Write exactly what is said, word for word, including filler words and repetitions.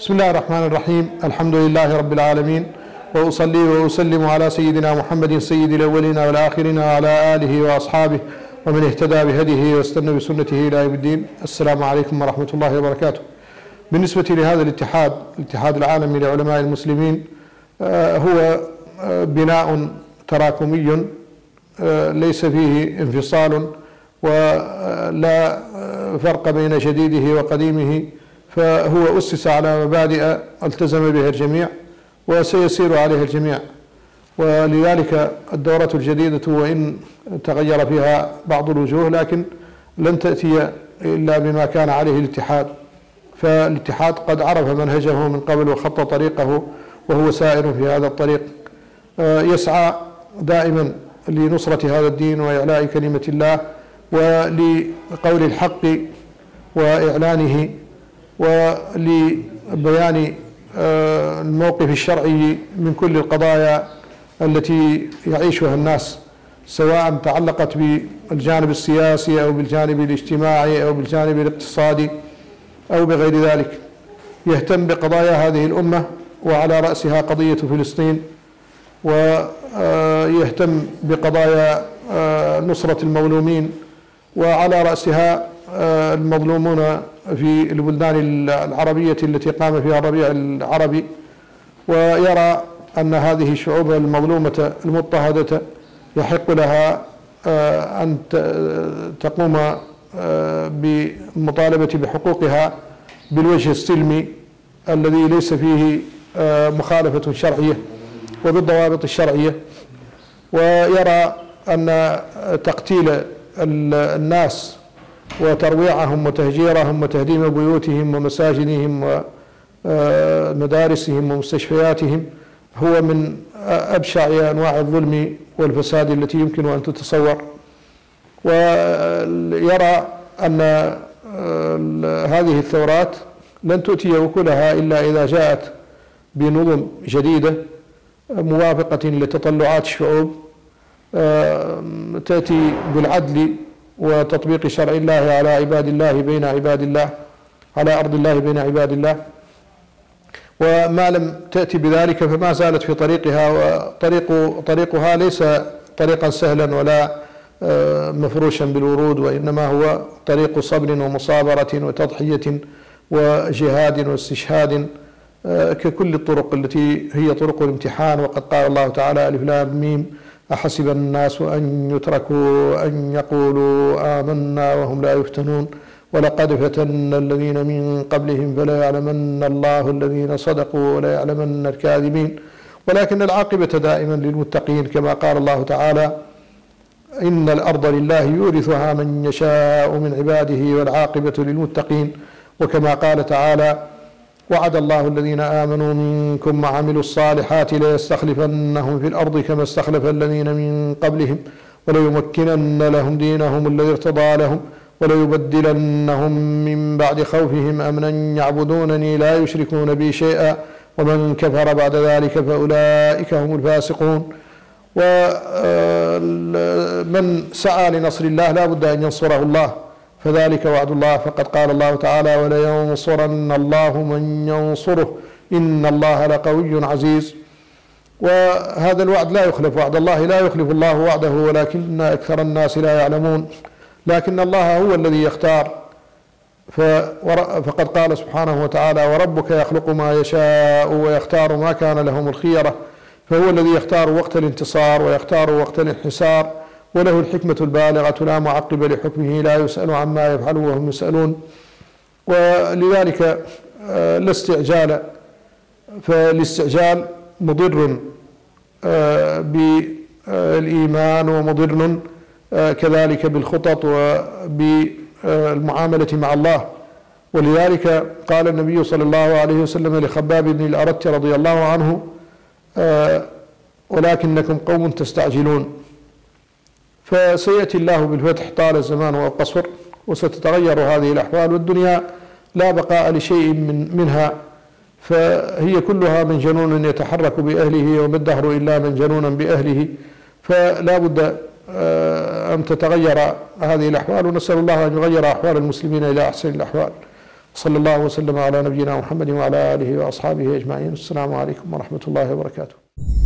بسم الله الرحمن الرحيم. الحمد لله رب العالمين، وأصلي وأسلم على سيدنا محمد سيد الأولين والآخرين وعلى آله وأصحابه ومن اهتدى بهديه واستنى بسنته إلى يوم الدين. السلام عليكم ورحمة الله وبركاته. بالنسبة لهذا الاتحاد، الاتحاد العالمي لعلماء المسلمين، هو بناء تراكمي ليس فيه انفصال ولا فرق بين جديده وقديمه، فهو أسس على مبادئ التزم بها الجميع وسيسير عليها الجميع، ولذلك الدورة الجديدة وإن تغير فيها بعض الوجوه لكن لن تأتي إلا بما كان عليه الاتحاد، فالاتحاد قد عرف منهجه من قبل وخط طريقه وهو سائر في هذا الطريق، يسعى دائما لنصرة هذا الدين وإعلاء كلمة الله ولقول الحق وإعلانه ولبيان الموقف الشرعي من كل القضايا التي يعيشها الناس، سواء تعلقت بالجانب السياسي أو بالجانب الاجتماعي أو بالجانب الاقتصادي أو بغير ذلك. يهتم بقضايا هذه الأمة وعلى رأسها قضية فلسطين، ويهتم بقضايا نصرة المظلومين وعلى رأسها المظلومون في البلدان العربية التي قام فيها الربيع العربي، ويرى أن هذه الشعوب المظلومة المضطهدة يحق لها أن تقوم بالمطالبة بحقوقها بالوجه السلمي الذي ليس فيه مخالفة شرعية وبالضوابط الشرعية، ويرى أن تقتيل الناس وترويعهم وتهجيرهم وتهديم بيوتهم ومساجدهم ومدارسهم ومستشفياتهم هو من أبشع أنواع الظلم والفساد التي يمكن أن تتصور، ويرى أن هذه الثورات لن تؤتي وكلها إلا إذا جاءت بنظم جديدة موافقة لتطلعات الشعوب، تأتي بالعدل وتطبيق شرع الله على عباد الله بين عباد الله على أرض الله بين عباد الله، وما لم تأتي بذلك فما زالت في طريقها، وطريق طريقها ليس طريقا سهلا ولا مفروشا بالورود، وإنما هو طريق صبر ومصابرة وتضحية وجهاد واستشهاد ككل الطرق التي هي طرق الامتحان. وقد قال الله تعالى: ألف لام ميم أحسب الناس أن يتركوا أن يقولوا آمنا وهم لا يفتنون ولقد فتنا الذين من قبلهم فليعلمن الله الذين صدقوا وليعلمن الكاذبين ولكن العاقبة دائما للمتقين، كما قال الله تعالى: إن الأرض لله يورثها من يشاء من عباده والعاقبة للمتقين، وكما قال تعالى: وعد الله الذين آمنوا منكم وعملوا الصالحات ليستخلفنهم في الأرض كما استخلف الذين من قبلهم وليمكنن لهم دينهم الذي ارتضى لهم وليبدلنهم من بعد خوفهم أمنا يعبدونني لا يشركون بي شيئا ومن كفر بعد ذلك فأولئك هم الفاسقون. ومن سعى لنصر الله لا بد أن ينصره الله، فذلك وعد الله، فقد قال الله تعالى: ولينصرن الله من ينصره إن الله لقوي عزيز. وهذا الوعد لا يخلف وعد الله، لا يخلف الله وعده ولكن أكثر الناس لا يعلمون، لكن الله هو الذي يختار، فقد قال سبحانه وتعالى: وربك يخلق ما يشاء ويختار ما كان لهم الخيرة، فهو الذي يختار وقت الانتصار ويختار وقت الانحسار، وله الحكمة البالغة لا معقب لحكمه لا يسأل عما يفعل وهم يسألون. ولذلك لا استعجال، فالاستعجال مضر بالإيمان ومضر كذلك بالخطط وبالمعاملة مع الله، ولذلك قال النبي صلى الله عليه وسلم لخباب بن الأرت رضي الله عنه: ولكنكم قوم تستعجلون. فسيأتي الله بالفتح طال الزمان والقصر، وستتغير هذه الأحوال، والدنيا لا بقاء لشيء من منها، فهي كلها من جنون يتحرك بأهله وما الدهر إلا من جنون بأهله، فلا بد أن تتغير هذه الأحوال، ونسأل الله أن يغير أحوال المسلمين إلى أحسن الأحوال. صلى الله وسلم على نبينا محمد وعلى آله وأصحابه أجمعين. السلام عليكم ورحمة الله وبركاته.